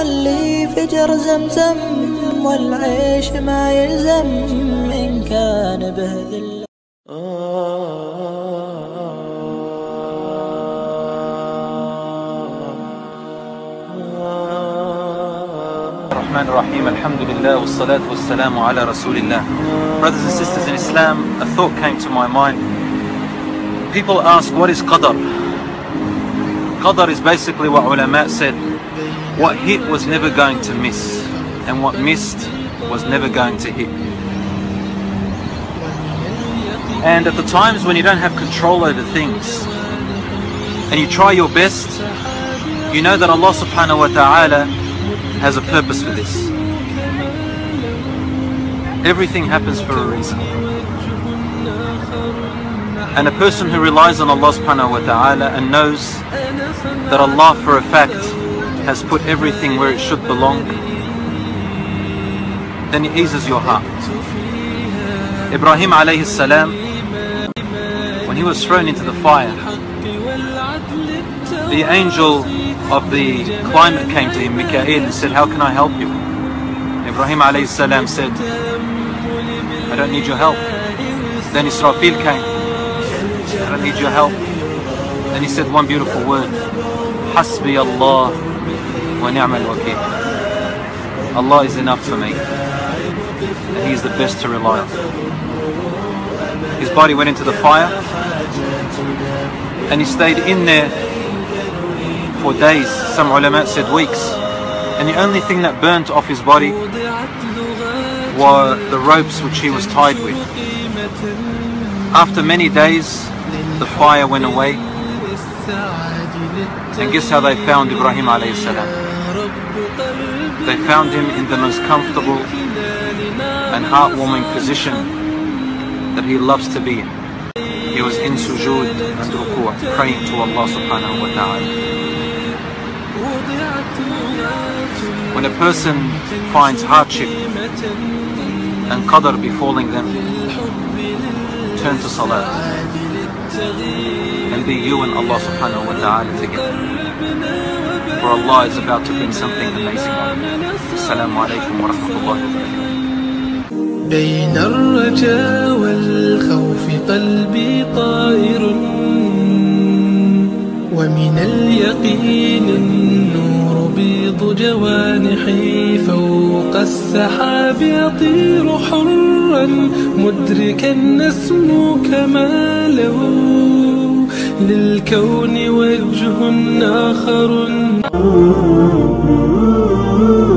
واللي فجر زمزم والعيش ما يلزم إن كان به ذل. الرحمن الرحيم. Alhamdulillah, wassalatu wassalamu ala rasulillah. Brothers and sisters in Islam, a thought came to my mind. People ask, what is Qadr? Qadr is basically what ulama said, what hit was never going to miss, and what missed was never going to hit. And at the times when you don't have control over things, and you try your best, you know that Allah subhanahu wa ta'ala has a purpose for this. Everything happens for a reason. And a person who relies on Allah subhanahu wa ta'ala and knows that Allah for a fact has put everything where it should belong, then it eases your heart. Ibrahim alayhi salam, when he was thrown into the fire, the angel of the climate came to him, Mikael, and said, how can I help you? Ibrahim alayhi salam said, I don't need your help. Then Israfil came, I don't need your help. Then he said one beautiful word, Hasbiyallah wa ni'mal wakeel. Allah is enough for me, and He is the best to rely on. His body went into the fire, and he stayed in there for days, some ulama said weeks, and the only thing that burnt off his body were the ropes which he was tied with. After many days, the fire went away, and guess how they found Ibrahim alayhi salam? They found him in the most comfortable and heartwarming position that he loves to be in. He was in sujood and rukuah, praying to Allah subhanahu wa ta'ala. When a person finds hardship and Qadr befalling them, turn to salat and be you and Allah subhanahu wa ta'ala together. For Allah is about to bring something amazing on you. Assalamu alaikum wa rahmatullahi wa barakatuh. بين الرجاء والخوف قلبي طائر ومن اليقين بيض جوانحي فوق السحاب يطير حرا مدركا نسمو كماله للكون وجه آخر